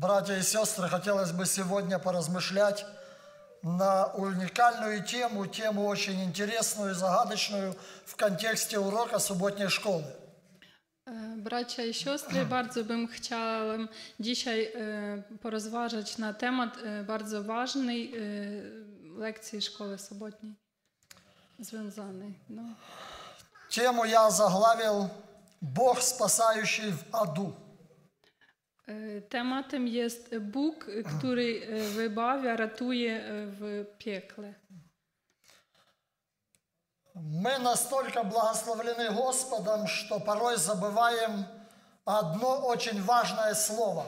Братья и сестры, хотелось бы сегодня поразмышлять на уникальную тему, тему очень интересную и загадочную в контексте урока субботней школы. Bracia i siostry, bardzo bym chciała dzisiaj porozważać na temat bardzo ważnej lekcji szkoły sobotniej związanej. No. Temu ja zagławił Bóg spasający w adu. Tematem jest Bóg, który wybawia, ratuje w piekle. Мы настолько благословлены Господом, что порой забываем одно очень важное слово.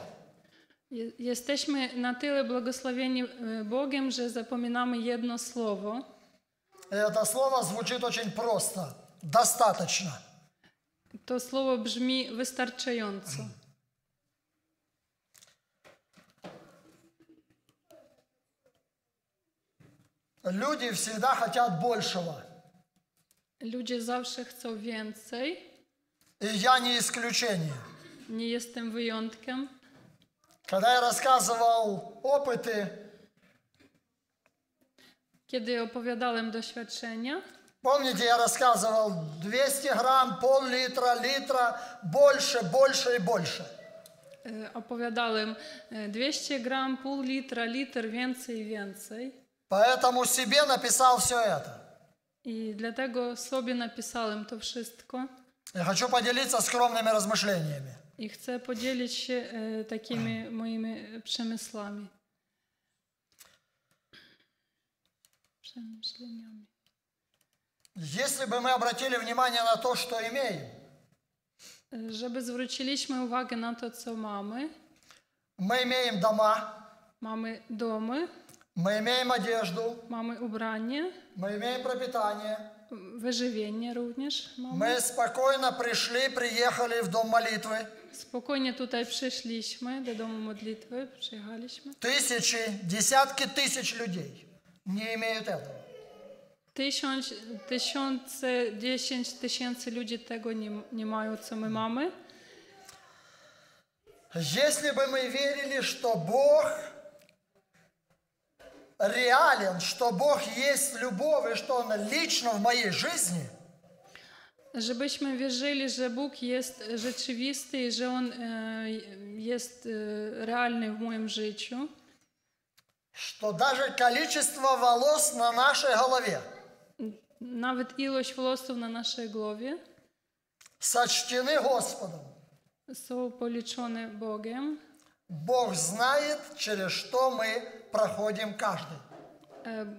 Jesteśmy na tyle błogosławieni Bogiem, że zapominamy jedno słowo. Это слово звучит очень просто. Достаточно. To słowo brzmi wystarczająco. Люди всегда хотят большего. Ludzie zawsze chcą więcej. I ja nie исключение. Nie jestem wyjątkiem. Kiedy opowiadałem doświadczenia. Pamiętacie, ja rozkazywał 200 gram, pół litra, litra, больше i больше. Opowiadałem 200 gram, pół litra, litr, więcej i więcej. Поэтому себе написал все это. I dlatego sobie napisałem to wszystko. I chcę podzielić się takimi moimi przemysłami. Żeby zwróciliśmy uwagę na to, co mamy. Mamy domy. Мы имеем одежду, mamy ubranie, мы имеем пропитание, wyżywienie również mamy. Мы спокойно пришли, приехали в дом молитвы. Spokojnie tutaj przyszliśmy do domu modlitwy, przyjechaliśmy. Тысячи, десятки тысяч людей не имеют этого. Tysiące, 10 tysięcy ludzi tego nie mają, co my mamy. Если бы мы верили, что Бог реален, что Бог есть любовь и что Он лично в моей жизни. Żebyśmy wierzyli, że Bóg jest rzeczywisty i że On jest realny w moim życiu. Что даже количество волос на нашей голове. Nawet ilość włosów na naszej głowie. Сочтены Господом. Są policzone Bogiem. Бог знает, через что мы проходим каждый.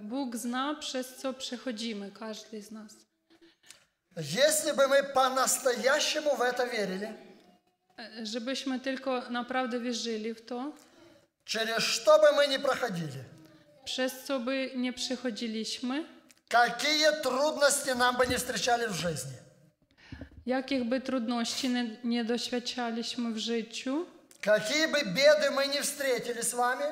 Бог знает, через что проходим каждый из нас. Если бы мы по-настоящему в это верили, żebyśmy tylko naprawdę wierzyli w to, через что бы мы не проходили, przez co by nie przechodziliśmy, какие трудности нам бы не встречали в жизни, jakich by trudności nie doświadczaliśmy w życiu. Какие бы беды мы не встретили с вами,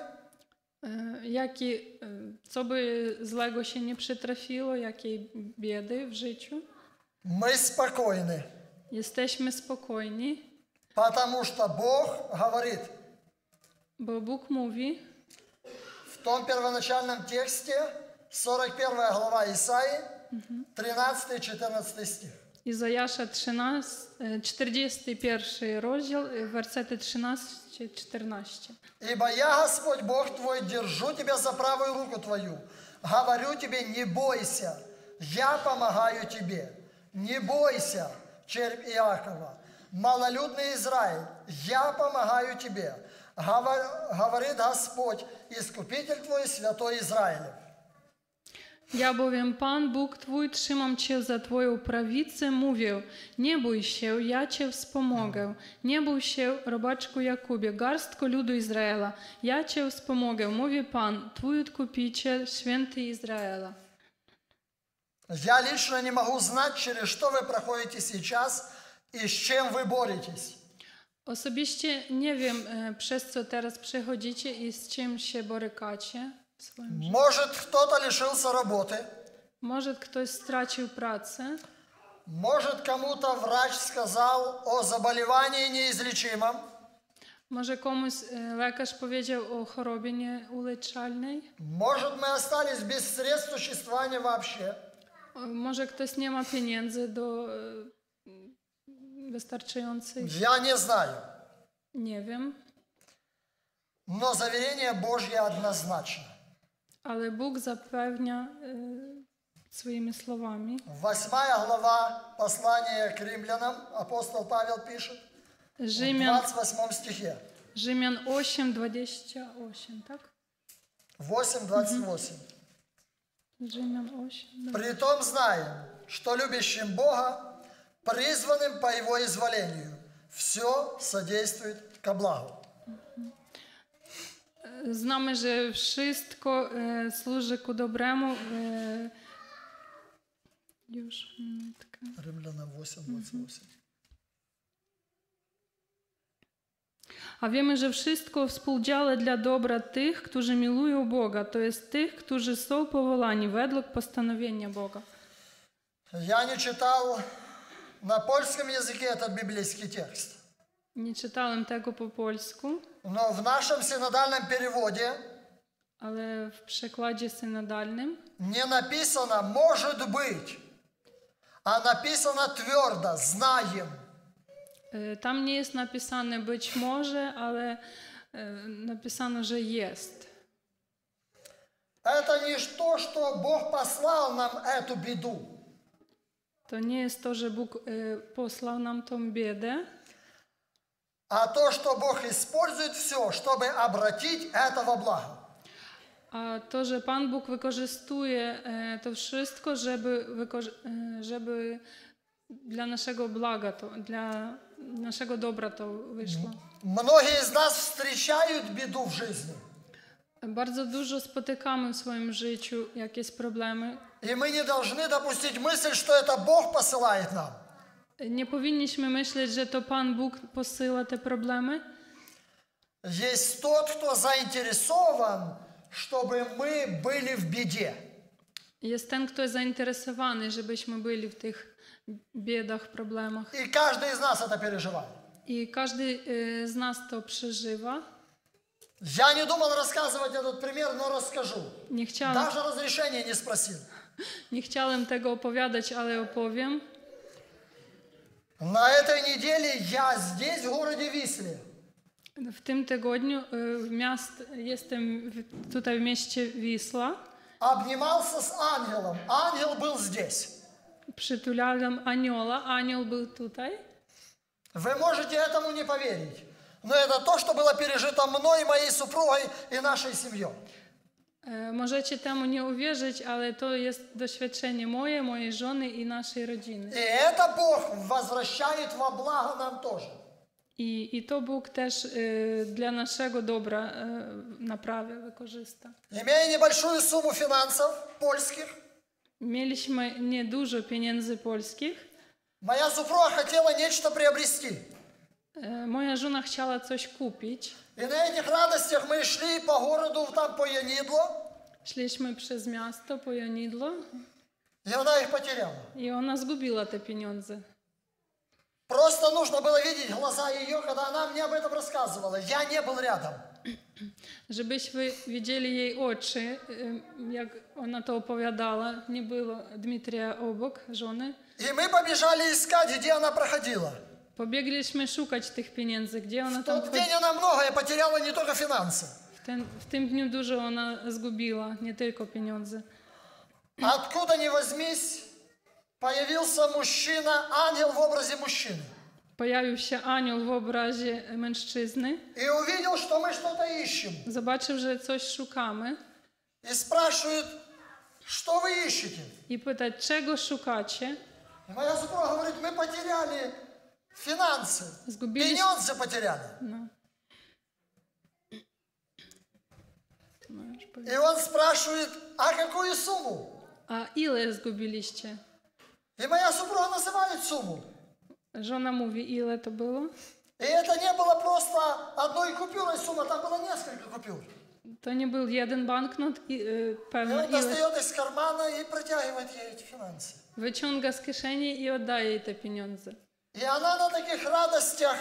co by złego się nie przytrafiło, jakie biedy w życiu, мы спокойны. Jesteśmy spokojni. Потому что Бог говорит. Bo Bóg mówi. В том первоначальном тексте 41 глава Исаии 13-14 стих. Izajasza 41 rozdział, wersety 13-14. Ибо я, Господь Бог твой, держу тебя за правую руку твою. Говорю тебе, не бойся, я помогаю тебе. Не бойся, червь Иакова, малолюдный Израиль, я помогаю тебе. Говорит Господь, искупитель твой, святой Израиль. Ja bowiem Pan Bóg Twój, trzymam Cię za Twoją prawicę, mówię, nie bój się, ja Cię wspomogę. Nie bój się, robaczku Jakubie, garstko ludu Izraela, ja Cię wspomogę, mówi Pan, Twój odkupiciel, święty Izraela. Ja лично nie mogę znać, через что Wy проходите сейчас и с чем Wy боретесь. Osobiście nie wiem, przez co teraz przechodzicie i z czym się borykacie. Может, кто-то лишился работы. Может, кто-то стратил працу. Может, кому-то врач сказал о заболевании неизлечимом. Może komuś lekarz powiedział o chorobie nieuleczalnej? Может, мы остались без средств существования вообще? Może ktoś nie ma pieniędzy do wystarczających? Ja nie знаю. Nie wiem. Но заверение Божье однозначно. Ale Bóg zapewnia своими словами. 8 глава послания к Римлянам апостол Павел пишет. Римлян, в 28 стихе. Римлян 8:28, так? 8:28. Римлян 8:28. Притом знаем, что любящим Бога, призванным по Его изволению, все содействует ко благу. Znamy, że wszystko służy ku dobremu. Już minutkę. Rymlana 8:28. A wiemy, że wszystko współdziała dla dobra tych, którzy miłują Boga, to jest tych, którzy są powołani według postanowienia Boga. Ja nie czytał na polskim języku ten biblijski tekst. Nie czytałem tego po polsku. Но в нашем синодальном переводе ale w przekładzie synodalnym не написано «может быть», а написано твердо «знаем». Tam nie jest napisane «być może», ale napisano, że «jest». Это не то, что Бог послал нам эту беду. To nie jest to, że Bóg posłał nam tą biedę. А то, что Бог использует все, чтобы обратить это во благо. А то, что Пан Бог выкористует это все, чтобы для нашего блага, для нашего добра то вышло. Многие из нас встречают беду в жизни. Bardzo dużo spotykamy w swoim życiu jakieś problemy. И мы не должны допустить мысль, что это Бог посылает нам. Nie powinniśmy myśleć, że to Pan Bóg posyła te problemy. Jest ten, kto zainteresowany, żeby my byli w biedzie. Jest ten, kto jest zainteresowany, żebyśmy byli w tych biedach, problemach. I każdy z nas to przeżywa. I każdy z nas to przeżywa. Ja nie думал рассказывать этот пример, но расскажу. Nie chciałem. Даже разрешения не спросил. Nie chciałem tego opowiadać, ale opowiem. На этой неделе я здесь, в городе Висле. В tym tygodniu jestem tutaj w mieście Wisła. Обнимался с ангелом. Ангел был здесь. Przytulałem anioła. Anioł był tutaj. Вы можете этому не поверить, но это то, что было пережито мной, моей супругой и нашей семьей. Możecie temu nie uwierzyć, ale to jest doświadczenie moje, mojej żony i naszej rodziny. I to Bóg też dla naszego dobra naprawia, wykorzysta. Mieliśmy niedużo pieniędzy polskich. Moja żona chciała coś kupić. И на этих радостях мы шли по городу, там по Янидло. Шли через место по Янидло. И она их потеряла. И она сгубила эти деньги. Просто нужно было видеть глаза ее, когда она мне об этом рассказывала. Я не был рядом. Чтобы вы видели ей очи, как она это оповедала, не было Дмитрия обок, жены. И мы побежали искать, где она проходила. Побеглишь шукать этих денег, где она там. В тот день она многое потеряла, не только финансы. В тем дню дуже она сгубила, не только деньги. Откуда ни возьмись, появился мужчина, ангел в образе мужчины. Появился ангел в образе мужчины. И увидел, что мы что-то ищем. Забачив, что coś шукаем. И спрашивают, что вы ищете? И питать, чего шукаете? Моя супруга говорит, мы потеряли. Финансы. Сгубились. Деньги потеряли. No. И он спрашивает, а какую сумму? А ile сгубились-те? И моя супруга называет сумму. Жена mówi, ile to было? И это не было просто одной купюрой сумма, там было несколько купюр. То не был один банкнот, певно. И он достает из кармана и протягивает ей эти финансы. Вычонга с кишени и отдает ей эти деньги. И она на таких радостях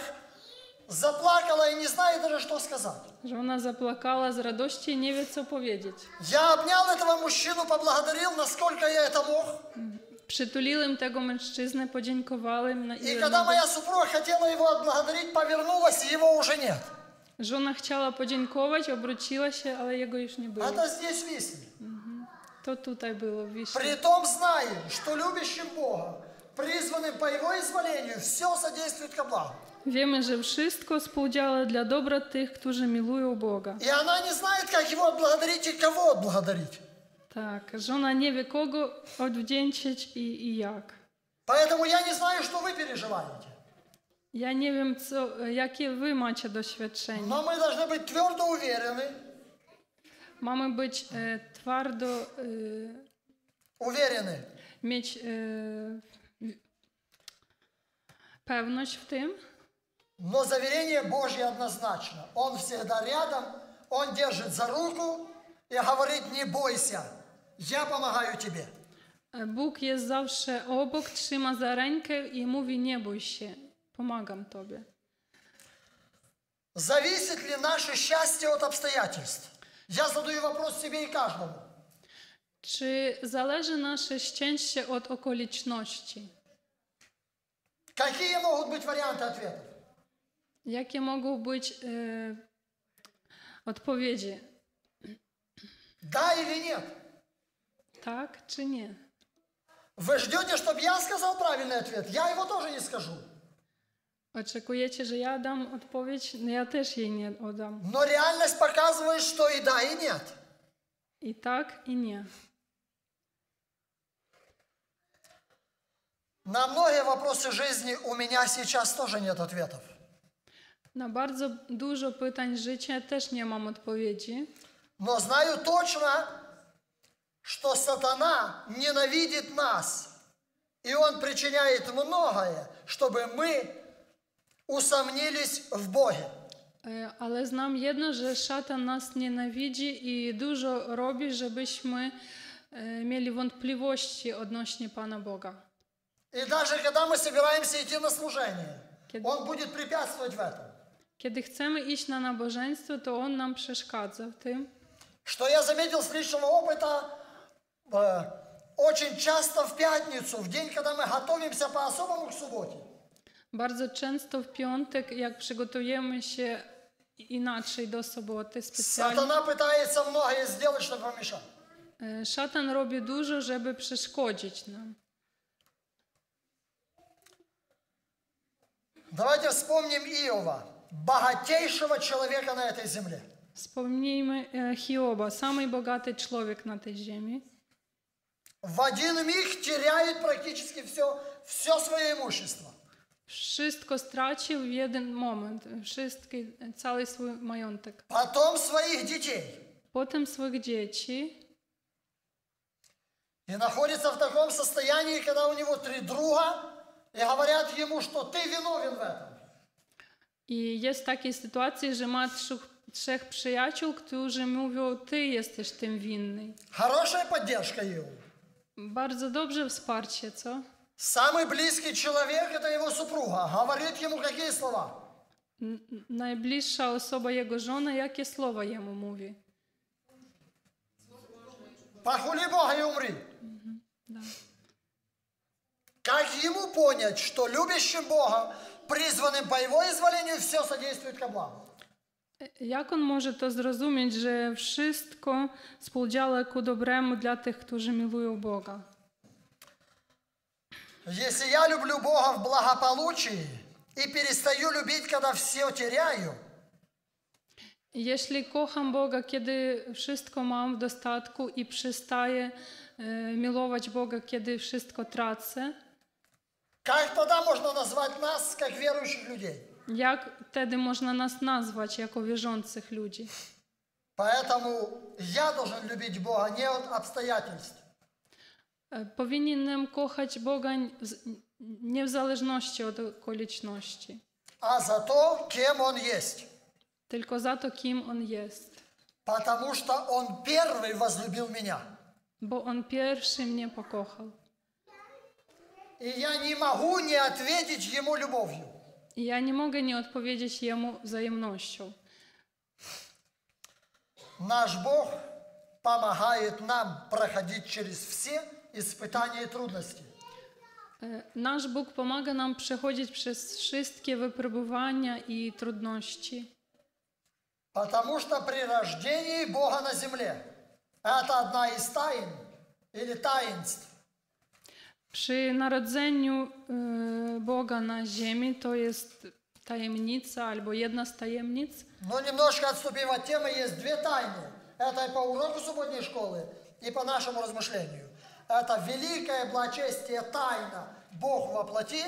Заплакала и не знает даже, что сказать. Жена заплакала с радостью и не ведь что поведеть. Я обнял этого мужчину, поблагодарил, насколько я это мог. Przytuliłem im tego mężczyznę, podziękowałem na i когда моя супруга хотела его отблагодарить, повернулась, и его уже нет. Жена chciała podziękować, obróciła się, ale jego już nie było. Это здесь в Висле. То tutaj było w Wiśle. Притом знаем, что любящим Бога, призванным по Его изволению, все содействует ко благу. Wiemy, że wszystko współdziała dla dobra tych, którzy miłują Boga. И она не знает, как Его отблагодарить и кого отблагодарить. Так, жена не wie, kogo odwdzięczyć i jak. Поэтому я не знаю, что вы переживаете. Я не wiem, co, jakie wy macie doświadczenie. Но мы должны быть твердо уверены. Mamy być twardo uwierzeni. Mieć pewność w tym. Но заверение Божье однозначно. Он всегда рядом, Он держит за руку и говорит: не бойся, я помогаю тебе. Бог есть zawsze obok, trzyma za rękę и mówi: не бойся, pomagam tobie. Зависит ли наше счастье от обстоятельств? Я задаю вопрос себе и каждому. Czy zależy nasze szczęście od okoliczności? Какие могут быть варианты ответа? Jakie mogą być odpowiedzi? Да или нет? Так, czy nie? Вы ждете, чтобы я сказал правильный ответ? Я его тоже не скажу. Oczekujecie, że ja dam odpowiedź? No ja też jej nie oddam. Но реальность показывает, что и да, и нет. И так, и не. На многие вопросы жизни у меня сейчас тоже нет ответов. На bardzo dużo pytań życia też nie mam odpowiedzi. Но знаю точно, что сатана ненавидит нас, и он причиняет многое, чтобы мы усомнились в Боге. Ale znam jedno, że szatan nas nienawidzi i dużo robi, żebyśmy mieli wątpliwości odnośnie Pana Boga. I даже когда мы собираемся идти на служение, он будет препятствовать в этом. Kiedy chcemy iść na nabożeństwo, to on nam przeszkadza w tym. Что я заметил с личного опыта, очень часто в пятницу, в день, когда мы готовимся по-особому к субботе. Bardzo często w piątek, jak przygotujemy się inaczej do soboty, specjalnie. Сатана пытается многое сделать, чтобы помешать. Szatan robi dużo, żeby przeszkodzić nam. Давайте вспомним Иова, богатейшего человека на этой земле. Вспомним Иова, самый богатый человек на этой земле. В один миг теряет практически все свое имущество. Wszystko stracił w jeden moment, cały swój majątek. Potem swoich dzieci. Potem swoich dzieci. И находится в таком состоянии, когда у него три друга, и говорят ему, что ты виновен в этом. И есть такие ситуации, что мать trzech przyjaciół, którzy mówią: ty jesteś tym winny. Хорошая поддержка его. Bardzo dobrze wsparcie, co? Самый близкий человек – это его супруга. Говорит ему какие слова? Najbliższa osoba jego żona, jakie słowa jemu mówi? Похули Бога и умри. Как ему понять, что любящим Бога, призванным по Его изволению, все содействует ко благу? Jak on może to zrozumieć, że wszystko współdziała ku dobremu dla tych, którzy miłują Boga? Если я люблю Бога в благополучии и перестаю любить, когда все теряю. Если kocham Бога, kiedy wszystko mam w dostatku i przestaję miłować Boga, kiedy wszystko tracę. Как тогда можно назвать нас как верующих людей? Jak wtedy można nas nazwać jako wierzących ludzi? Поэтому я должен любить Бога не от обстоятельств. Powinienem kochać Boga nie w zależności od okoliczności. A za to, kim on jest. Tylko za to, kim on jest. Потому что он первый возлюбил меня. Bo on pierwszy mnie pokochał. I ja nie mogę nie odpowiedzieć jemu miłością. Ja nie mogę nie odpowiedzieć jemu wzajemnością. Nasz Bóg pomaga nam przechodzić przez wszystkie испытания и трудности. Наш Бог помогает нам проходить через wszystkie wypróbowania и трудности. Потому что при рождении Бога на земле это одна из тайн или таинств. При народжении Бога на земле то есть таемница, або одна из таемниц. Но немножко отступив от темы, есть две тайны. Это и по уроку субботней школы, и по нашему размышлению. Это великое благочестие, тайна, Бог во плоти.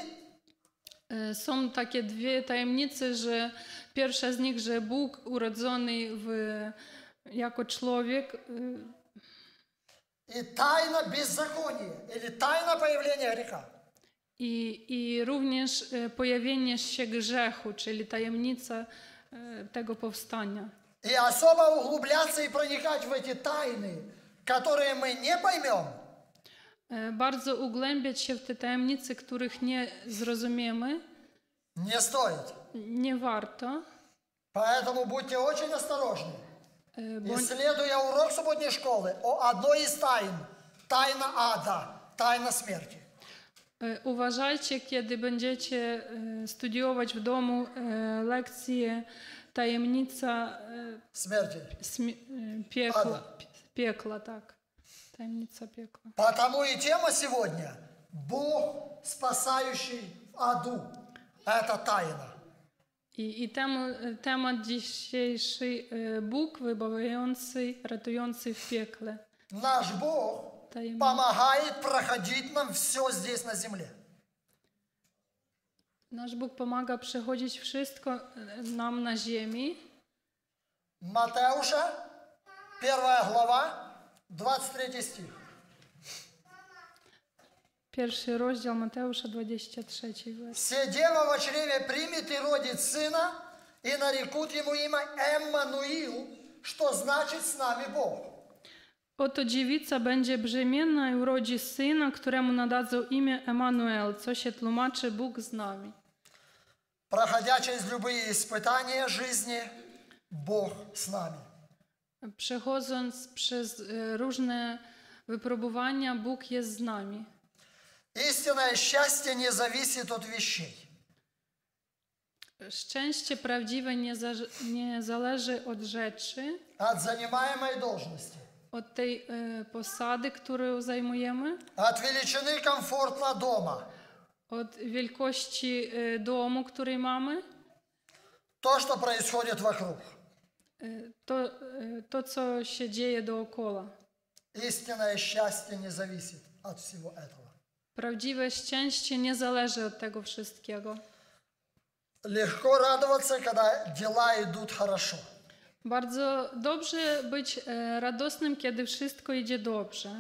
Są takie dwie tajemnice, że pierwsza z nich, że Bóg urodzony jako człowiek. I tajna bezzakonia, или tajna pojawienia grzecha. I również pojawienie się grzechu, czyli tajemnica tego powstania. I особо углубляться и проникать в эти тайны, которые мы не поймем. Bardzo ugłębiać się w te tajemnice, których nie zrozumiemy. Nie стоит. Nie warto. Поэтому будьте очень осторожны. Исследуя урок субботней школы о одной из тайн, тайна ада, тайна смерти. Uważajcie, kiedy będziecie studiować w domu lekcje tajemnica śmierci, piekła, tak. Тайница пекла. Потому и тема сегодня – Бог, спасающий в аду. Это тайна. И тема dzisiejszej – Бог, выбавляющий, ратующий в пекле. Наш Бог помогает проходить нам все здесь на земле. Наш Бог помогает проходить все нам на земле. Матеуша, 1 глава. 23 стих. Первый раздел Матеуша, 23 стих. «Все дева во чреве примет и родит сына, и нарекут ему имя Эммануил, что значит с нами Бог». «Ото девица będzie brzemienna и urodzi syna, któremu nadadzą imię Emmanuel, co się tłumaczy Bóg z nami». Проходя через любые испытания жизни, Бог с нами. Przechodząc przez różne wypróbowania, Bóg jest z nami. Истинное счастье не зависит от вещей. Szczęście prawdziwe nie zależy od rzeczy. От занимаемой должности. Od tej posady, którą zajmujemy. От величины комфорта дома. Od wielkości domu, który mamy. То, что происходит вокруг. То, что się dzieje dookoła. Истинное счастье не зависит от всего этого. Prawdziwe szczęście nie zależy od tego wszystkiego. Легко радоваться, когда дела идут хорошо. Bardzo dobrze być radosnym, kiedy wszystko idzie dobrze.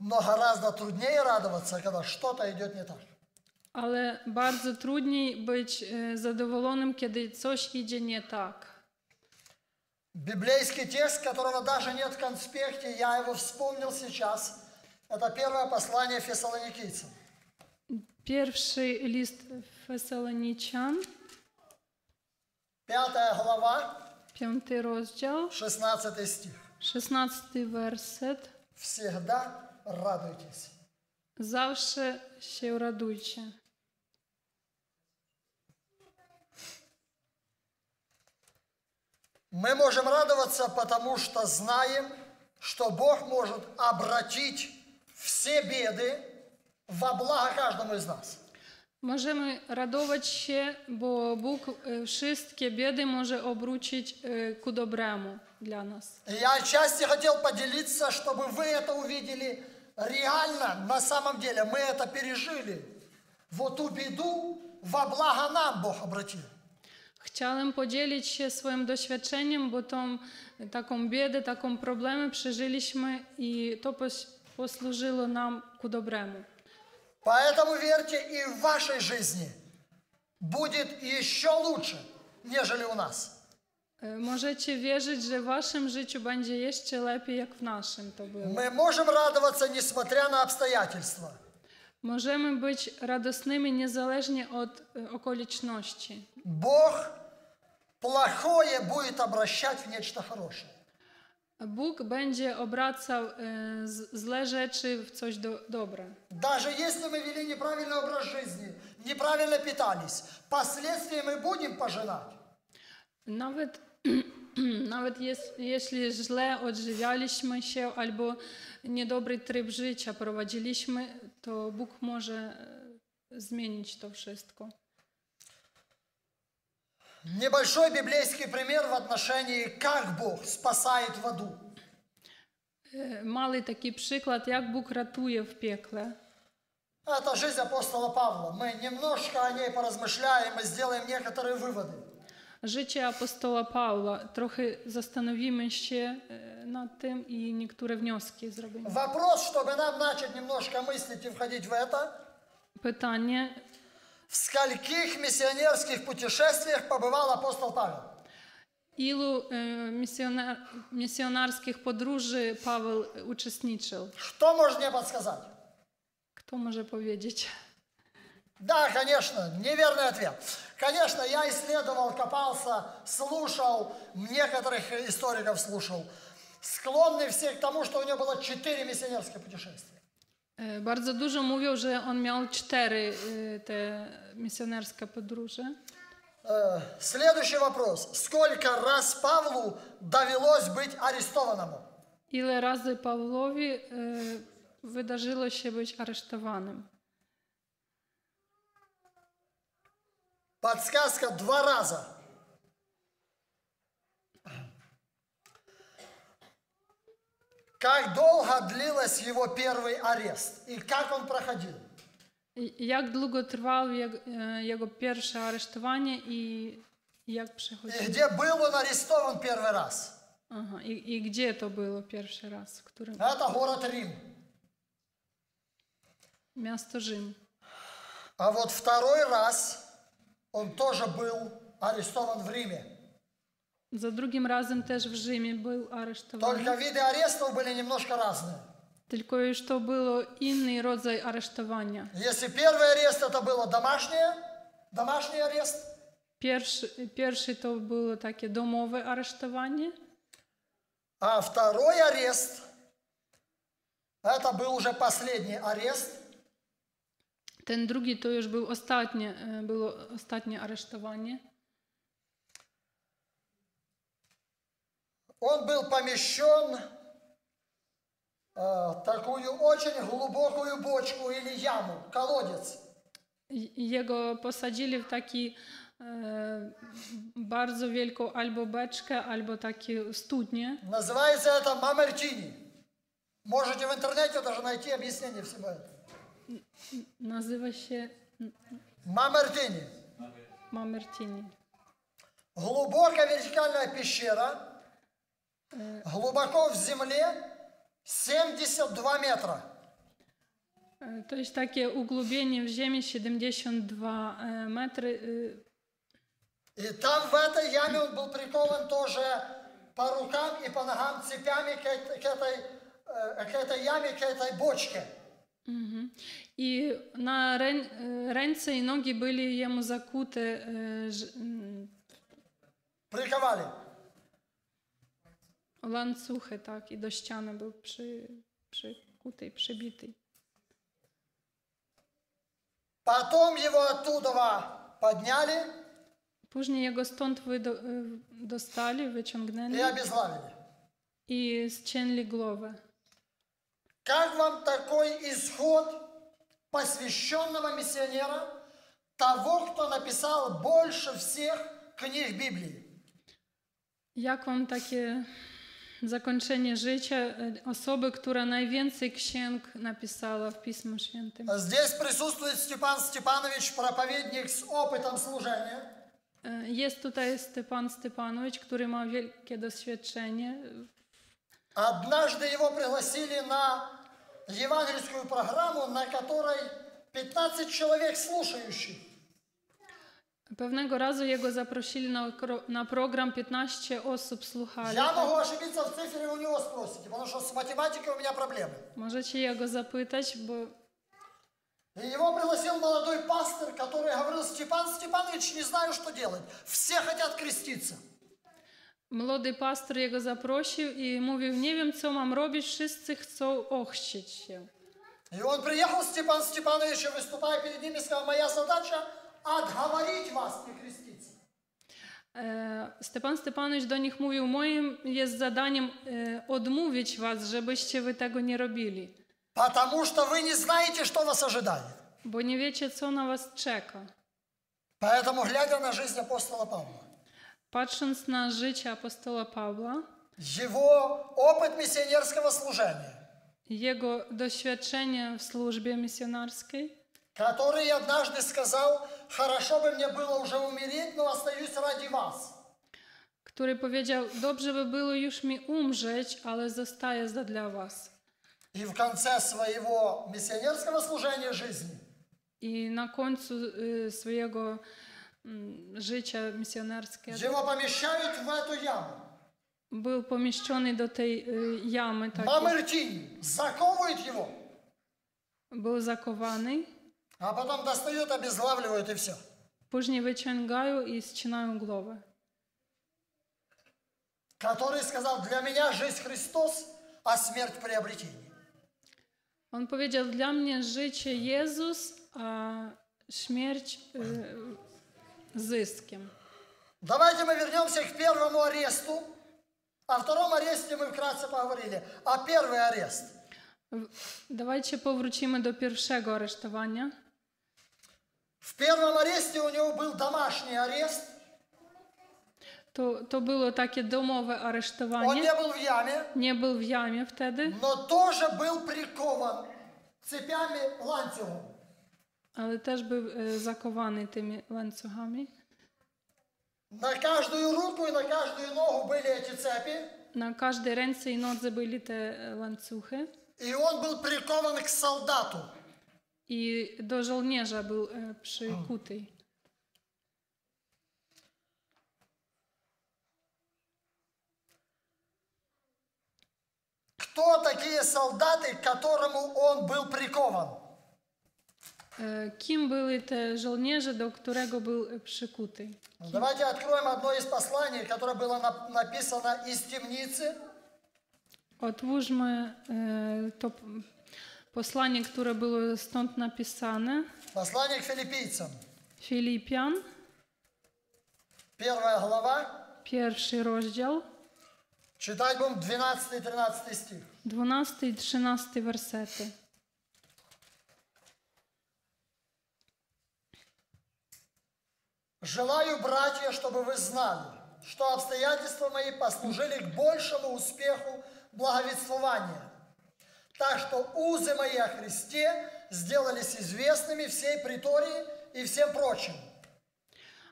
Но гораздо труднее радоваться, когда что-то идет не так. Ale bardzo trudniej być zadowolonym, kiedy coś idzie nie tak. Библейский текст, которого даже нет в конспекте, я его вспомнил сейчас. Это первое послание Фессалоникийцам. Первый лист Фессалоничан. 5 глава. 5 раздел. 16 стих. 16 версет. Всегда радуйтесь. Завше ще радуйте. Мы можем радоваться, потому что знаем, что Бог может обратить все беды во благо каждому из нас. Можем радоваться, бо Бог все беды может обручить к доброму для нас. Я отчасти хотел поделиться, чтобы вы это увидели реально, на самом деле. Мы это пережили. Вот ту беду во благо нам Бог обратил. Chciałem podzielić się swoim doświadczeniem, bo taką biedę, taką problemę przeżyliśmy i to posłużyło nam ku dobremu. Поэтому верьте, и в вашей жизни будет еще лучше, нежели у нас. Możecie wierzyć, że w waszym życiu będzie jeszcze lepiej, jak w naszym to było. Мы можем радоваться, несмотря на обстоятельства. Можемо бути радісними незалежно від околичності. Бог плохое будет обращать в нечто хорошее. Бог będzie obracał złe rzeczy w coś dobre. Даже если мы вели неправильный образ жизни, неправильно питались, последствия мы будем пожинать. Nawet jeśli źle odżywialiśmy się albo niedobry tryb życia prowadziliśmy, to Bóg może zmienić to wszystko. Небольшой библейский пример в отношении, как Бог спасает в аду. Малый такой приклад, как Бог ратует в пекле. Это жизнь апостола Павла. Мы немножко о ней поразмышляем и сделаем некоторые выводы. Życie apostoła Pawła. Trochę zastanowimy się nad tym i niektóre wnioski zrobimy. Pytanie. W skalkich misjonerskich путешествиях побывал апостол Павел? Ilu misjonarskich podróży Paweł uczestniczył? Что может мне подсказать? Кто может powiedzieć? Да, конечно, неверный ответ. Конечно, я исследовал, копался, слушал, некоторых историков слушал. Склонны все к тому, что у него было 4 миссионерские путешествия. Bardzo dużo mówią, że on miał 4 te misjonerskie podróże. Следующий вопрос. Сколько раз Павлу довелось быть арестованным? Ile razy Pawłowi wydarzyło się być aresztowanym? Подсказка 2 раза. Как долго длилась его первый арест и как он проходил? Как долго трвал его первое арестование и как проходил? И где был он арестован первый раз? Ага. И где это было первый раз? Это город Рим. Место Рим. А вот второй раз он тоже был арестован в Риме. За другим разом тоже в Риме был арестован. Только виды арестов были немножко разные. Только что было иный род арестования. Если первый арест это было домашний арест. Первый то было такие домовые арестования. А второй арест это был уже последний арест. Ten drugi to już było ostatnie aresztowanie. On był pomieszczony w taką bardzo głęboką boczkę albo яму, колодец. Jego posadzili w taki bardzo wielką albo beczkę, albo takie studnie. Nazywa się to Мамертини. Możecie w internecie даже найти объяснение всему этому. Nazywa się Мамертини. Мамертини. Глубокая вертикальная пещера, глубоко в земле, 72 метра. То есть такие углубления в землю 72 метра. И там в этой яме он был прикован тоже по рукам и по ногам цепями к этой яме, к этой бочке. И на рęce и ноги были ему закуты. Приковали. Ланцюги, так, и до стены был прикутый, прибитый. Потом его оттуда подняли. Позже его стонт достали, вычунгнули. И обезглавили. И счинили голову. Как вам такой исход посвященного миссионера, того, кто написал больше всех книг Библии? Как вам такое закончение жизни особы, которая наивенцей кщенг написала в Письме Святым? Здесь присутствует Степан Степанович, проповедник с опытом служения. Есть тут Степан Степанович, который имел великое досвечение. Однажды его пригласили на евангельскую программу, на которой 15 человек слушающих. Pewnego razu jego zaprosili na program, 15 osób słuchali. Я могу ошибиться в цифре, у него спросите, потому что с математикой у меня проблемы. Możecie jego zapytać, bo... И его пригласил молодой пастор, который говорил: «Степан Степанович, не знаю, что делать. Все хотят креститься». Молодий пастор його запросив і мовив: «Не вім, що мам робити, всіх хців охщити». І він приїхав, Степан Степанович, виступає перед ними і сказав: «Моя задача – отговорити вас не креститися». Степан Степанович до них мовив: «Моїм є заданням одмовити вас, щоби ви того не робили». «Потому що ви не знаєте, що вас ожидає». «Бо не віче, що на вас чека». Поэтому, глядя на жизнь апостола Павла, patrząc na życie apostoła Pawła, jego doświadczenie w służbie misjonarskiej, który powiedział: dobrze by było już mi umrzeć, ale zostaję dla was. I na końcu swojego życia misjonarskiego był pomieszczony do tej jamy. Мамертини zakołuje go. Był zakowany. A potem dostają, obezglawliwują i wszystko. Później wyciągają i ścinają głowę. Który сказал: dla mnie życie Chrystus, a śmierć приобретenie. On powiedział: dla mnie życie Jezus, a śmierć zyskiem. Давайте мы вернемся к первому аресту. О втором аресте мы вкратце поговорили. А первый арест. Давайте powrócimy do pierwszego aresztowania. В первом аресте у него был домашний арест. To było takie domowe aresztowanie. Он не был в яме. Не был в яме wtedy. Но тоже был прикован цепями ланцюгом. Ale też był zakowany tymi łańcuchami. Na każdej ręce i nodze byli te łańcuchy. I do żołnierza był przykuty. Kto takie soldaty, któremu on był przykowany? Kim byli te żołnierze, do którego był przykuty? Давайте откроем одно из посланий, которое было написано из темницы. Otwórzmy to posłanie, które było stąd napisane. Послание к филиппийцам. Филиппиан. Первая глава. Pierwszy rozdział. Читать будем 12-13 стих. 12 и 13 версеты. Желаю, братья, чтобы вы знали, что обстоятельства мои послужили к большему успеху благовествования, так что узы мои о Христе сделались известными всей притории и всем прочим.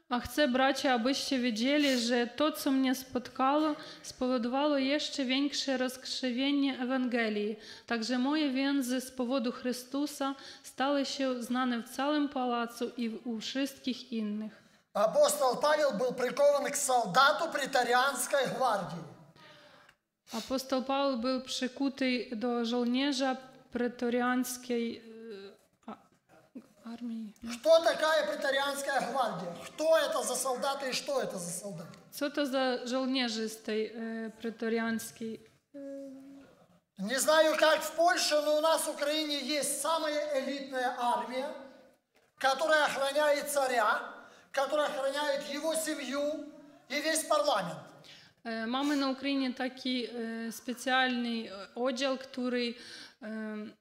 А chcę, bracia, abyście wiedzieli, że to, co mnie spotkało, spowodowało jeszcze większe rozkrzewienie Ewangelii. Także moje więzy z powodu Chrystusa stały się znane w całym pałacu i u wszystkich innych. Апостол Павел был прикован к солдату претарианской гвардии. Апостол Павел был прикутый до żołnierza претарианской армии. Что такая претарианская гвардия? Кто это за солдаты и что это за солдаты? Что это за żołnierze из этой претарианской? Не знаю, как в Польше, но у нас в Украине есть самая элитная армия, которая охраняет царя, которые охраняют его семью и весь парламент. Mamy na Ukrainie taki specjalny oddział, który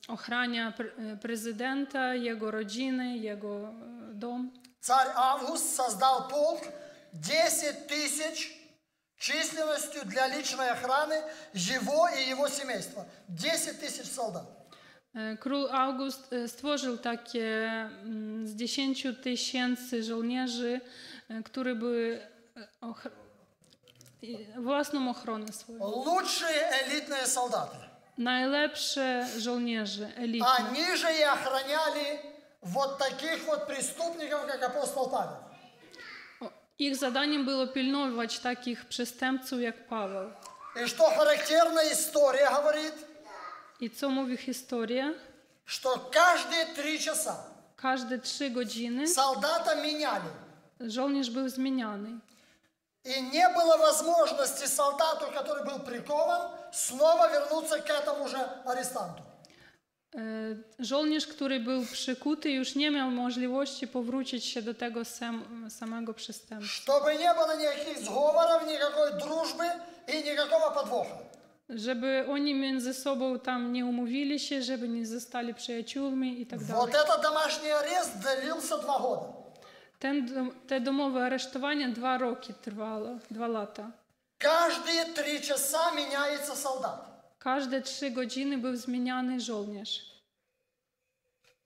ochrania prezydenta, jego rodziny, jego dom. Царь Август создал полк 10 тысяч численностью для личной охраны его и его семейства. 10 тысяч солдат. Król August stworzył takie z 10 000 żołnierzy, które były własną ochronę swoją. Najlepsze żołnierze elitne. Oni же и охраняли вот таких вот преступников, как апостол Павел. Ich zadaniem było pilnować takich przestępców jak Paweł. И что характерно, история говорит. И что мовит история? Что каждые 3 часа Każde 3 godziny солдата меняли. Żołnierz był zmieniany. И не было возможности солдату, который был прикован, снова вернуться к этому же арестанту. Żołnierz, który był przykuty, już nie miał możliwości powrócić się do tego samego przestępstwa. Чтобы не было никаких сговоров, никакой дружбы и никакого подвоха. Żeby oni między sobą tam nie umówili się, żeby nie zostali przyjaciółmi i tak dalej. Te domowe aresztowanie 2 roki trwało, 2 lata. Każde 3 godziny był zmieniany żołnierz.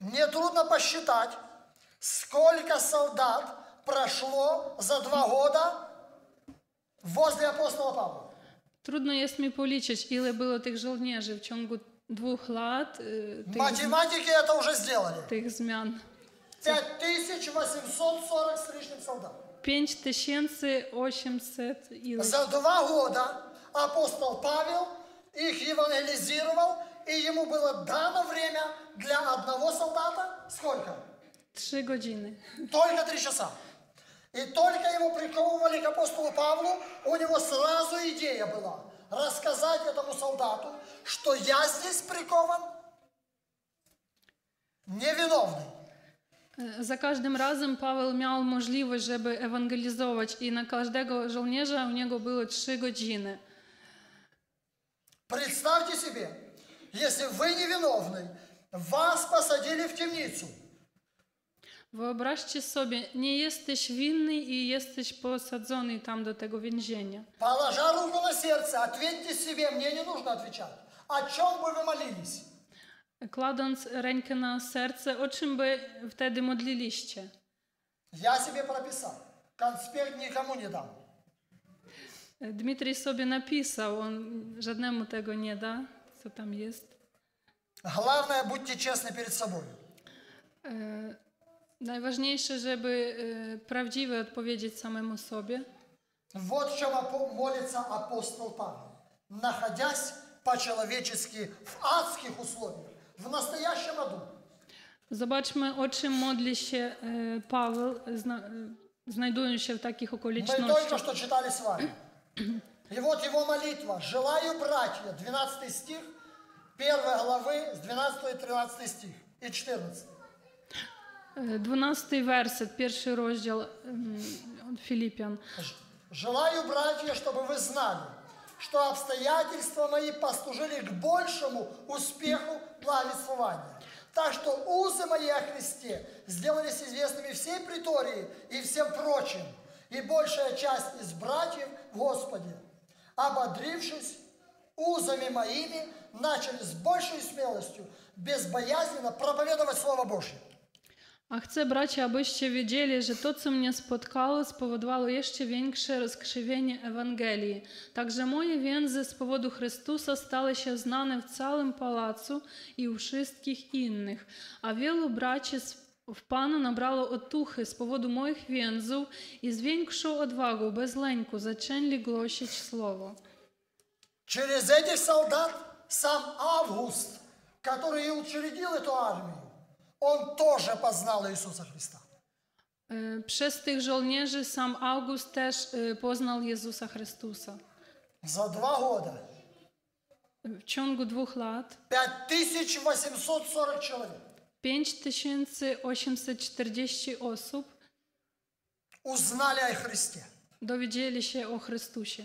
Mnie trudno посчитать, сколько солдат прошло за 2 года возле апостола Павла. Трудно jest mi policzyć, ile było tych żołnierzy w ciągu 2 lat. Matematyki to już zrobili. Tych zmian. 5840 z licznym soldatów. 5800 ile. Za 2 года апостол Павел их евангелизировал, и ему было дано время для одного солдата сколько? 3 godziny. Только 3 часа. И только его приковывали к апостолу Павлу, у него сразу идея была рассказать этому солдату, что я здесь прикован невиновный. За каждым разом Павел имел возможность, чтобы евангелизовать, и на каждого żołnierza у него было 3 godziny. Представьте себе, если вы невиновны, вас посадили в темницу. Wyobraźcie sobie, nie jesteś winny i jesteś posadzony tam do tego więzienia. Положа руку на сердце, ответьте себе, мне не нужно отвечать. О чем бы вы молились? Kładąc rękę na serce, o czym by wtedy modliliście? Ja sobie propisał, konspekt nikomu nie dam. Dmitrij sobie napisał, on żadnemu tego nie da, co tam jest. Главное, будьте честны перед собой. Najważniejsze, żeby prawdziwie odpowiedzieć samemu sobie. Вот в чем молится апостол Павел, находясь по-человечески в адских условиях, в настоящем аду. Zobaczmy, o czym modli się Paweł, znajdując się w takich okolicznościach. Мы только что читали с вами. И вот его молитва. Желаю, братья, 12 стих, 1 главы, с 12 и 13 стих, и 14. 12 werset, 1 rozdział Filipian. Желаю, братья, чтобы вы знали, что обстоятельства мои послужили к большему успеху благовествования. Так что узы мои о Христе сделались известными всей притории и всем прочим, и большая часть из братьев Господи, ободрившись узами моими, начали с большей смелостью безбоязненно проповедовать Слово Божье. A chcę, bracia, abyście wiedzieli, że to, co mnie spotkało, spowodowało jeszcze większe rozkrzywienie Ewangelii. Także moje więzy z powodu Chrystusa stały się znane w całym pałacu i u wszystkich innych. A wielu braci w Panu nabrało otuchy z powodu moich więzów i z większą odwagą, bez lęku, zaczęli głosić Słowo. Через этих солдат сам Август, который и учредил эту армию, он тоже познал Иисуса Христа. Przez tych żołnierzy sam August też poznał Jezusa Chrystusa. За 2 года. W ciągu 2 lat. 5840 человек. 5840 osób. Узнали о Христе. Dowiedzieli się o Chrystusie.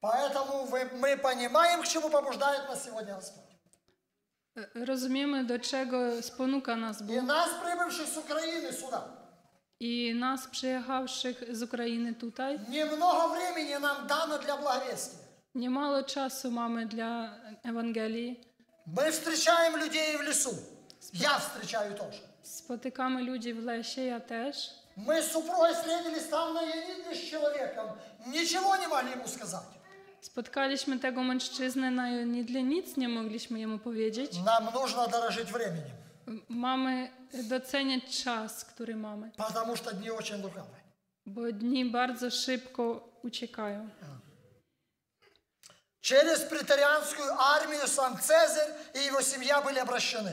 Поэтому мы понимаем, к чему побуждает нас сегодня Господь. Rozumiemy, do czego sponuka nas Bóg. I nas przyjechawszych z Ukrainy tutaj. Niemało czasu mamy dla Ewangelii. Spotykamy ludzi w lesie, ja też. My z супругой встретились tam najedni z człowiekiem. Niczego nie mogli mu сказать. Spotkaliśmy tego mężczyznę, nie dla nic nie mogliśmy jemu powiedzieć. Nam нужно дорожить временем. Mamy doceniać czas, który mamy. Потому что дни очень лукавы. Bo dni bardzo szybko uciekają. Через преторианскую армию сам Цезарь и его семья были обращены.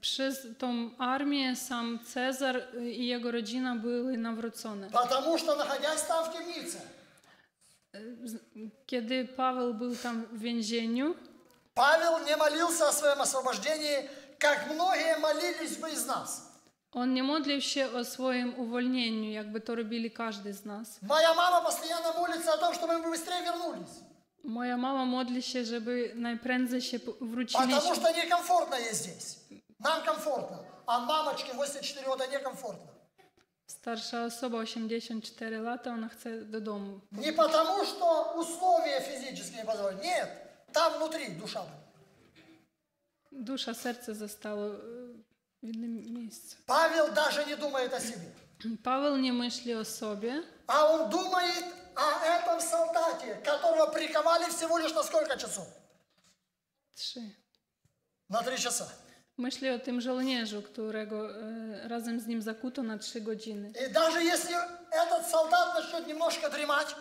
Przez tą armię sam Cezar i jego rodzina były nawrócone. Потому что находясь там в темнице. Kiedy Paweł był tam w więzieniu. Павел не молился о своем освобождении, как многие молились бы из нас. Он не молил się о своем увольнении, якby to robili każdy z nas. Моя мама постоянно молится о том, чтобы мы быстрее вернулись. Моя мама modli się, żeby najprędzej się wrócili. Потому что некомфортно ей здесь. Нам комфортно, а мамочке 84 года некомфортно. Старшая особа 84 лата, она хочет домой. Не потому что условия физические не позволяют, нет, там внутри душа была. Душа, сердце застало видным местом. Павел даже не думает о себе. Павел не мыслит о себе. А он думает о этом солдате, которого приковали всего лишь на сколько часов? 3. На 3 часа. Myśli o tym żołnierzu, którego razem z nim zakuto na 3 godziny. I даже если этот солдат начнет немножко дремать,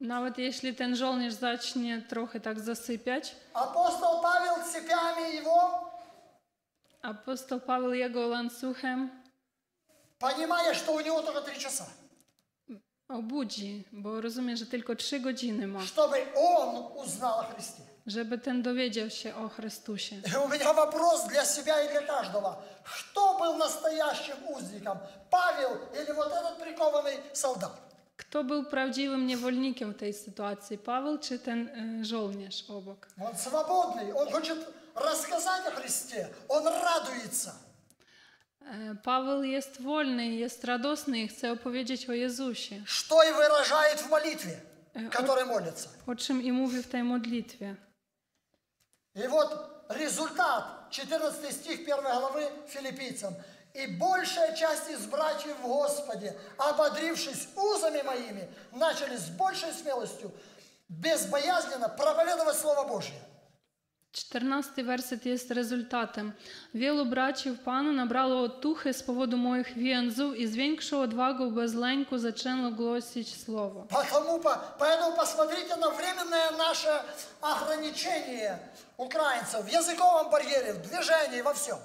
nawet jeśli ten żołnierz zacznie trochę tak zasypiać, апостол Павел цепями его, апостол Павел jego łańcuchem, понимая, что у него только 3 часа, obudzi, bo rozumie, że tylko 3 godziny ma, чтобы он узнал о Христе. Żeby ten dowiedział się o Chrystusie. У меня вопрос для себя и для каждого. Кто был настоящим узником? Павел или вот этот прикованный солдат? Кто был правдивым невольником в этой ситуации? Павел или ten żołnierz obok? Он свободный, он хочет рассказать о Христе, он радуется. Павел есть вольный, есть радостный, chce opowiedzieć о Иисусе. Что и выражает в молитве, которой молится. О чем и мовит в этой молитве. И вот результат, 14 стих 1 главы Филиппийцам. «И большая часть из братьев в Господе, ободрившись узами моими, начали с большей смелостью, безбоязненно проповедовать Слово Божье». 14 werset jest rezultatem. Wielu braciów Pana nabrało otuchy z powodu moich więzów i z większą odwagą bez lęku zaczęło głosić słowo. Поэтому посмотрите на временное наше ограничение украинцев в языковом барьере, в движении, во всем.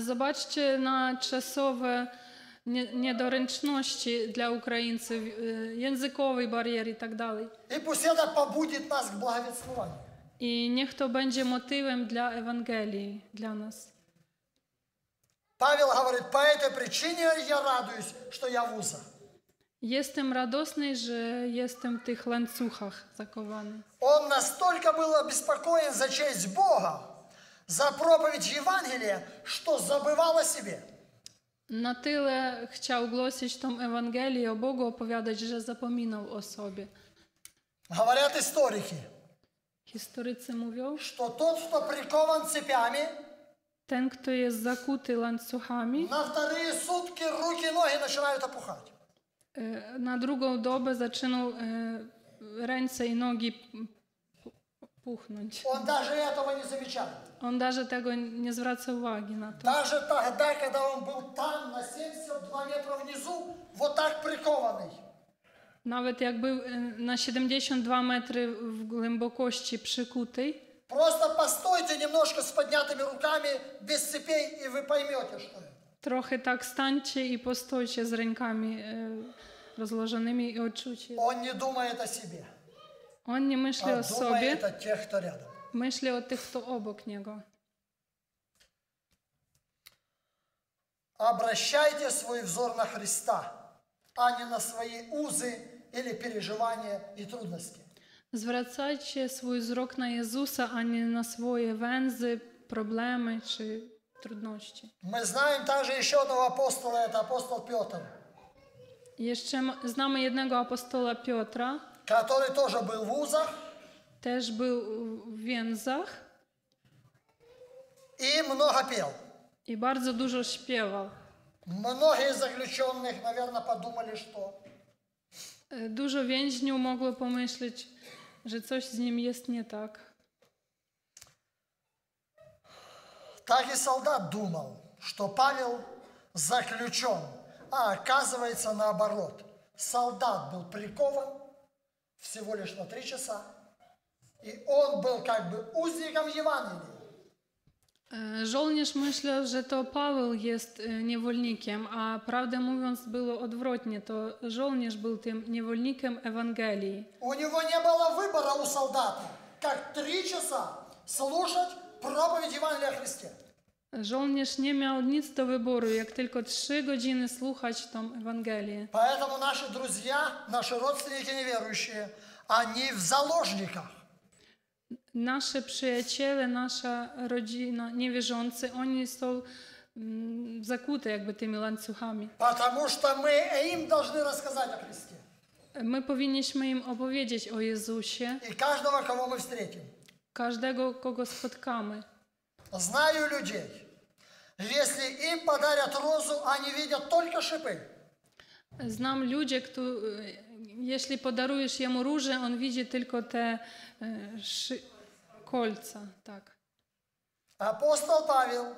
Zobaczcie na czasowe niedoręczności dla Ukraińców, językowy barier i tak dalej. I пусть это побудит нас к благовествованию. I niech to będzie motywem dla Ewangelii, dla nas. Paweł mówi, po tej przyczynie ja raduję, że ja w uzach. Jestem radosny, że jestem w tych łańcuchach zakowany. On настолько był обеспокоен za честь Бога, za проповедь Ewangelii, że забывал о себе. Na tyle chciał głosić tą Ewangelię o Bogu, opowiadać, że zapominał o sobie. Mówią historycy. Historycy mówią, ten, kto jest zakuty łańcuchami, na 2. dobę zaczynają ręce i nogi puchnąć. On даже tego nie zwraca uwagi na to. Даже тогда, когда он был там, на 72 метра внизу, вот так прикованный. Nawet jak był na 72 metry w głębokości przykuty. Просто постойте немножко с поднятыми руками, без цепей, и вы поймете, что это. Trochę tak stańcie i postójcie z rękami rozłożonymi i odczucie. Он не думает о себе. Он не myśli о sobie. Думает о тех, кто рядом. Myśli o tych, kto obok niego. Обращайте свой взор на Христа, а не на свои узы или переживания и трудности. Zwracajcie swój wzrok na Jezusa, a nie na swoje węzy, problemy czy trudności. Мы знаем также еще одного апостола, это апостол Петр. Jeszcze znamy jednego apostola Piotra, который тоже был в узах, też był w więzach, и много пел. И bardzo dużo śpiewał. Многие заключенных, наверное, подумали, что... Dużo więźniów mogło pomyśleć, że coś z nim jest nie tak. Так и солдат думал, что Павел заключен, а оказывается наоборот. Солдат был прикован всего лишь на 3 часа, и он был как бы узником Евангелия. Żołnierz myślał, że to Paweł jest niewolnikiem, a prawdę mówiąc było odwrotnie, to żołnierz był tym niewolnikiem Ewangelii. U niego nie było wyboru u soldata, jak 3 часа słuchać проповедь Ewangelii o Chrystusie. Żołnierz nie miał nic do wyboru, jak tylko 3 godziny słuchać tą Ewangelię. Поэтому наши друзья, наши родственники неверующие, они в заложниках. Наши przyjaciele, nasza rodzina, niewierzący, oni są zakute jakby tymi łańcuchami. Потому что мы им должны рассказать о Христе. My powinniśmy im opowiedzieć o Jezusie. И каждого, кого мы встретим. Każdego, kogo spotkamy. Знаю людей. Если им подарят розу, они видят только шипы. Znam ludzi, którzy, jeśli podarujesz jemu róże, on widzi tylko te кольца, так. Апостол Павел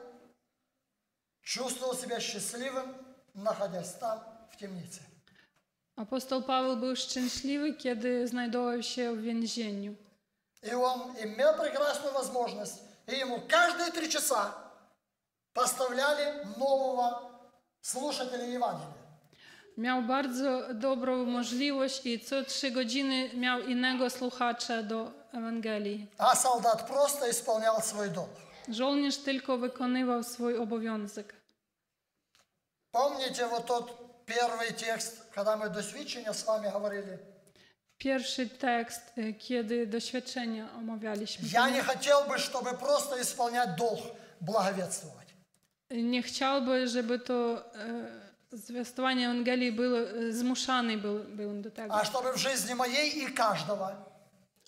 чувствовал себя счастливым, находясь там, в темнице. Апостол Павел был счастливый, когда находился в więzieniu. И он имел прекрасную возможность, и ему каждые 3 часа поставляли нового слушателя Евангелия. Miał bardzo dobrą możliwość i co 3 godziny miał innego słuchacza do Ewangelii. A soldat prosto spełniał swój dług. Żołnierz tylko wykonywał swój obowiązek. Pamiętacie pierwszy tekst, kiedy my doświadczenia z wami mówili? Pierwszy tekst, kiedy doświadczenia omawialiśmy. Ja nie chciałbym, żeby prosto spełniać dług, błogosławiować. Nie chciałbym, żeby to Звестование Евангелии было змушаний был до того. А чтобы в жизни моей и каждого.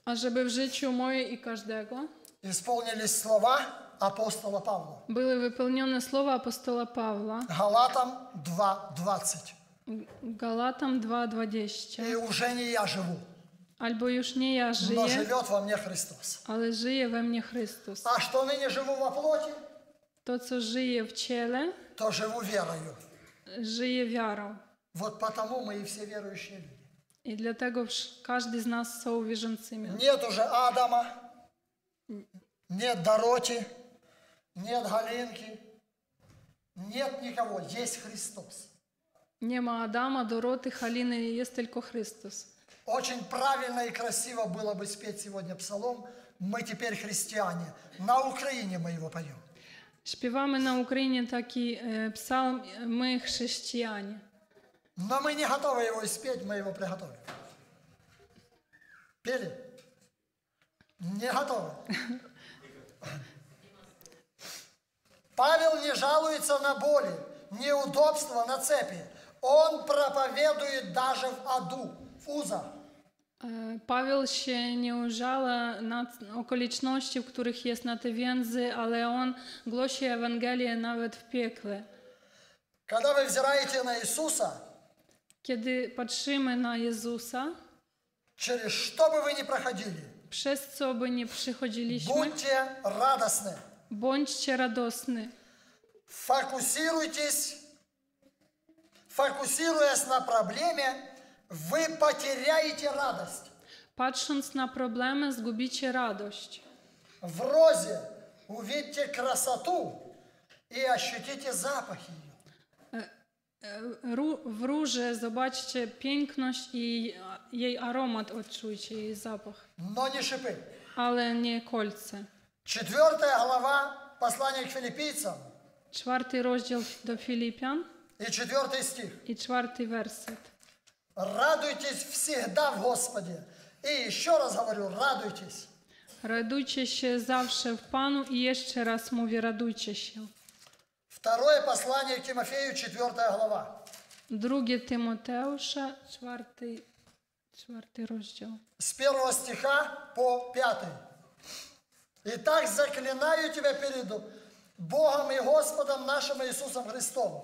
А чтобы в жизни моей и каждого. Исполнились слова апостола Павла. Были выполнены слова апостола Павла. Галатам 2:20. Галатам 2:20. И уже не я живу. Альбо уж не я живу. Но живет во мне Христос. Але живе во мне Христос. А что ныне живу во плоти? То, что живе в теле. То живу верою. Żyje wiarą. Вот потому мы и все верующие люди. И для того каждый из нас są wierzącymi. Нет уже Адама, нет Дороти, нет Галинки, нет никого, есть Христос. Не ма Адама, Дороты, Халины, есть только Христос. Очень правильно и красиво было бы спеть сегодня псалом. Мы теперь христиане. На Украине мы его поем. Śpiewamy na Ukrainie taki psalm, my chrześcijanie. No my nie gotowi go śpiewać, my go przygotowali. Pieli? Nie gotowi. Paweł nie żaluje się na boli, nieudobstwa na cepie. On propowiaduje nawet w adu, w uzach. Павел еще не ужала на околичности, в которых есть на те вензы, але он гласит Евангелие навет в пекле. Когда вы взираете на Иисуса, когда подшимы на Иисуса, через что бы вы ни проходили, через что бы ни приходили, будьте радостны. Будьте радостны. Фокусируясь на проблеме, вы потеряете радость. Patrząc na problemy, zgubicie radość. В розе увидите красоту и ощутите запах ее. В руже zobaczcie piękność i jej aromat odczujcie, jej запах. Но не шипы. Ale nie kolce. 4 глава послания к Филиппийцам. 4 rozdział do Filipian. И 4 стих. I 4 werset. Радуйтесь всегда в Господе. И еще раз говорю, радуйтесь. Радуйтесь завше в Пану, и еще раз муви радуйтесь. 2 послание к Тимофею, 4 глава. 2 Тимотеуша, 4 раздел. С 1 стиха по 5. Итак, заклинаю тебя перед Богом и Господом нашим Иисусом Христом,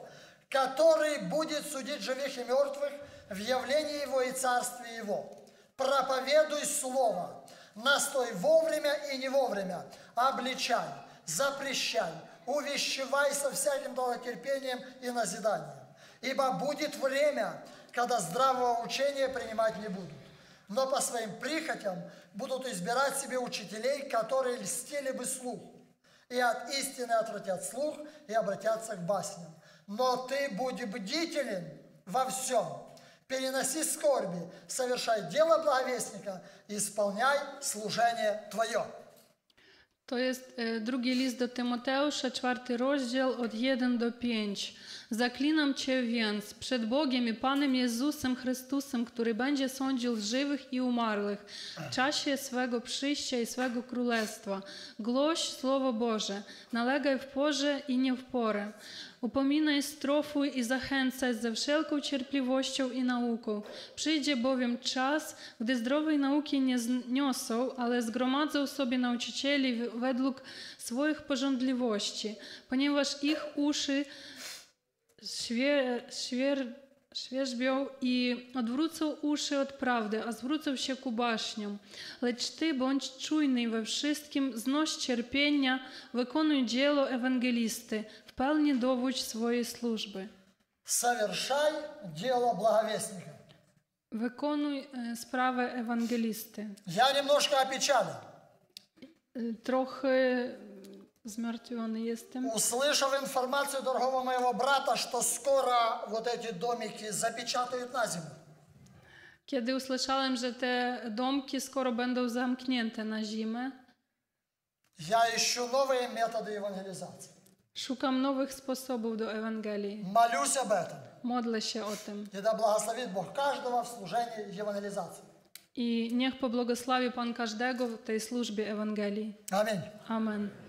который будет судить живых и мертвых в явлении Его и Царстве Его. Проповедуй Слово, настой вовремя и не вовремя, обличай, запрещай, увещевай со всяким долготерпением и назиданием. Ибо будет время, когда здравого учения принимать не будут, но по своим прихотям будут избирать себе учителей, которые льстили бы слуху. и от истины отвратят слух, и обратятся к басням. Но ты будь бдителен во всем, переноси скорби, совершай дело благовестника, исполняй служение твое. To jest drugi list do Tymoteusza, 4 rozdział od 1 do 5. Zaklinam Cię więc przed Bogiem i Panem Jezusem Chrystusem, który będzie sądził żywych i umarłych w czasie swego przyjścia i swego królestwa. Głoś Słowo Boże, nalegaj w porze i nie w porę. Upominaj, strofuj i zachęcaj ze wszelką cierpliwością i nauką. Przyjdzie bowiem czas, gdy zdrowej nauki nie zniosą, ale zgromadzą sobie nauczycieli według swoich pożądliwości, ponieważ ich uszy świerzbią i odwrócą uszy od prawdy, a zwrócą się ku baśniom. Lecz Ty bądź czujny we wszystkim, znoś cierpienia, wykonuj dzieło ewangelisty, вполне доводь своей службы. Совершай дело благовестника. Выконуй справы евангелисты. Я немножко опечален. Трохи змертвленный естем. Услышав информацию дорогого моего брата, что скоро вот эти домики запечатают на зиму. Когда услышал, что эти домики скоро будут замкнеты на зиму. Я ищу новые методы евангелизации. Szukam nowych sposobów do Ewangelii. Modlę się o tym. I niech pobłogosławi Pan każdego w tej służbie Ewangelii. Amen. Amen.